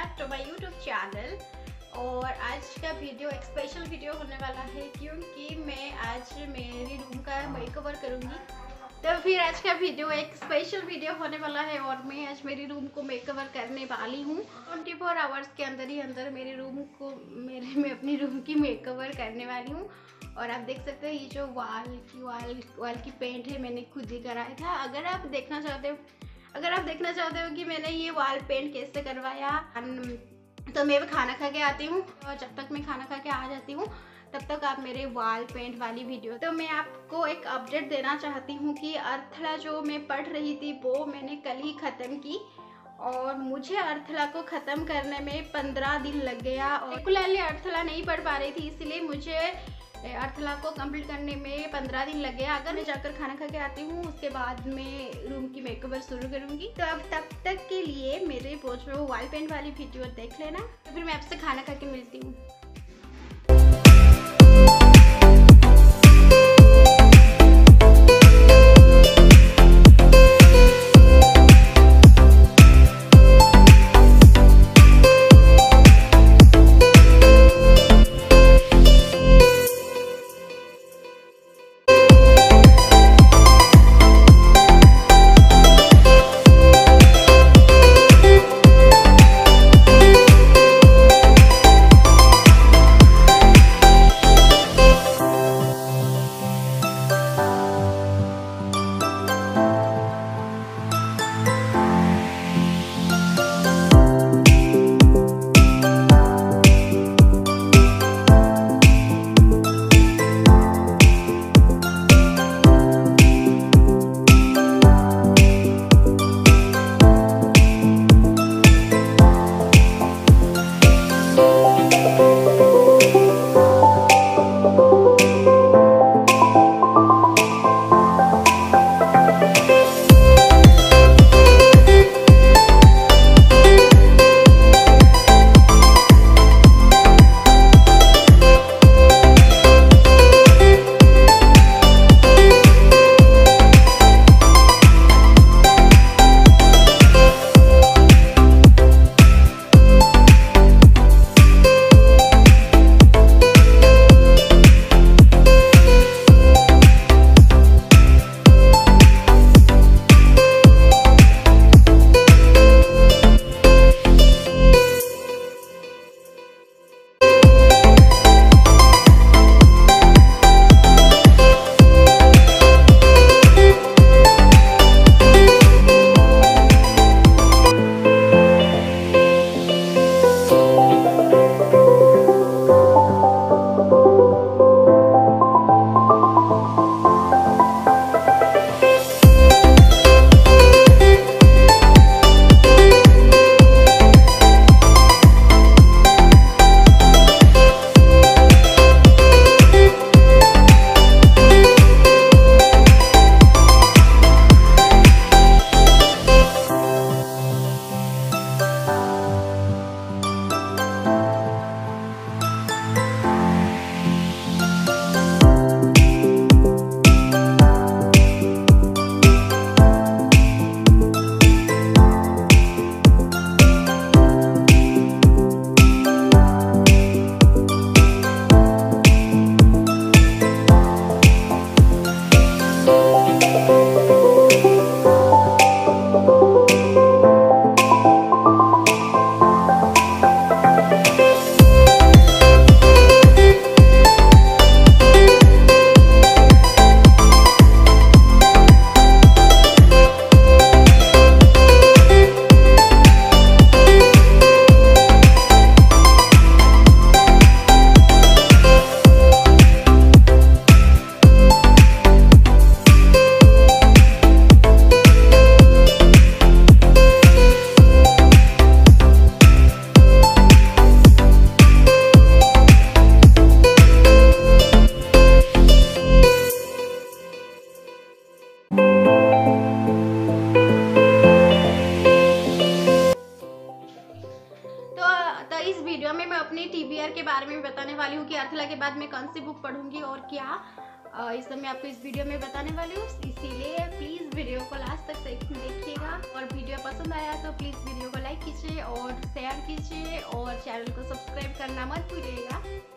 Back to my YouTube channel. और आज का वीडियो एक स्पेशल वीडियो होने वाला है क्योंकि मैं आज मेरी रूम का मेकओवर करूँगी। तो फिर आज का वीडियो एक स्पेशल वीडियो होने वाला है और मैं आज मेरी रूम को मेकओवर करने वाली हूँ। 24 आवर्स के अंदर मेरे रूम को मैं अपनी रूम की मेकओवर करने वाली हूँ। और आप देख सकते हैं ये जो वॉल की पेंट है मैंने खुद ही कराया था। अगर आप देखना चाहते हो कि मैंने ये वॉल पेंट कैसे करवाया तो मैं खाना खा के आती हूँ। और जब तक मैं खाना खा के आ जाती हूँ तब तक आप मेरे वॉल पेंट वाली वीडियो। तो मैं आपको एक अपडेट देना चाहती हूँ कि अर्थला जो मैं पढ़ रही थी वो मैंने कल ही ख़त्म की और मुझे अर्थला को ख़त्म करने में 15 दिन लग गया। और पर्टिकुलरली अर्थला नहीं पढ़ पा रही थी इसलिए मुझे अर्थला को कंप्लीट करने में 15 दिन लग गया। अगर मैं जाकर खाना खा के आती हूँ उसके बाद मैं रूम की मेकओवर शुरू करूँगी। तो अब तब तक के लिए मेरे वो जो वॉल पेंट वाली वीडियो देख लेना। तो फिर मैं आपसे खाना खा के मिलती हूँ। पढ़ूंगी और क्या इस समय आपको इस वीडियो में बताने वाली हूँ, इसीलिए प्लीज वीडियो को लास्ट तक देखिएगा। और वीडियो पसंद आया तो प्लीज़ वीडियो को लाइक कीजिए और शेयर कीजिए और चैनल को सब्सक्राइब करना मत भूलिएगा।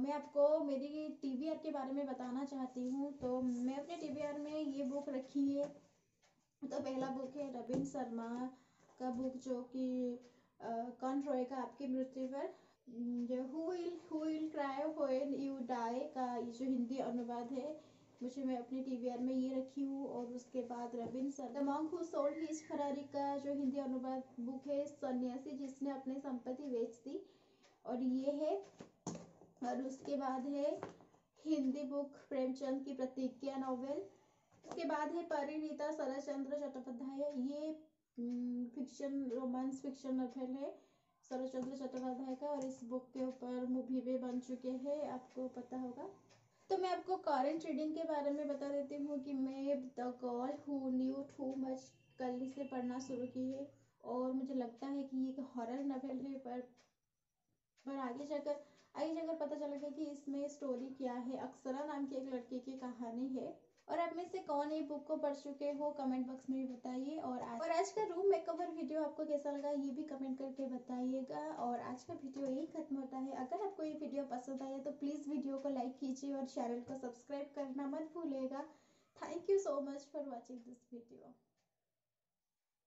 मैं आपको मेरी TBR के बारे में बताना चाहती हूँ। तो मैं अपने TBR में ये बुक रखी है। तो पहला बुक है रविंद्र शर्मा का बुक जो कि कौन रोएगा आपकी मृत्यु पर, who will cry when you die का जो हिंदी अनुवाद है, मुझे मैं अपने TBR में ये रखी हूँ। और उसके बाद Ravindra Sharma the monk who sold his Ferrari का जो हिंदी अनुवाद बुक है, सन्यासी जिसने अपने संपत्ति बेच दी, और ये है। और उसके बाद है हिंदी बुक प्रेमचंद की प्रतिज्ञा नॉवेल। उसके बाद है परिणीता शरदचंद्र चट्टोपाध्याय, ये फिक्शन रोमांस फिक्शन नॉवेल है शरदचंद्र चट्टोपाध्याय का, और इस बुक के ऊपर मूवी भी बन चुके हैं, आपको पता होगा। तो मैं आपको करंट रीडिंग के बारे में बता देती हूँ कि मैं the girl who knew too much कल से पढ़ना शुरू की है, और मुझे लगता है कि ये एक हॉरर नॉवेल है, पर आगे जाकर पता चलेगा कि इसमें स्टोरी क्या है। अक्षरा नाम की एक लड़की की कहानी है। और आप में से कौन ये बुक को पढ़ चुके हो, कमेंट बॉक्स में भी बताइए। और आज का रूम मेकओवर वीडियो आपको कैसा लगा ये भी कमेंट करके बताइएगा। और आज का वीडियो यही खत्म होता है। अगर आपको ये वीडियो पसंद आया तो प्लीज़ वीडियो को लाइक कीजिए और चैनल को सब्सक्राइब करना मत भूलिएगा। Thank you so much for watching this video.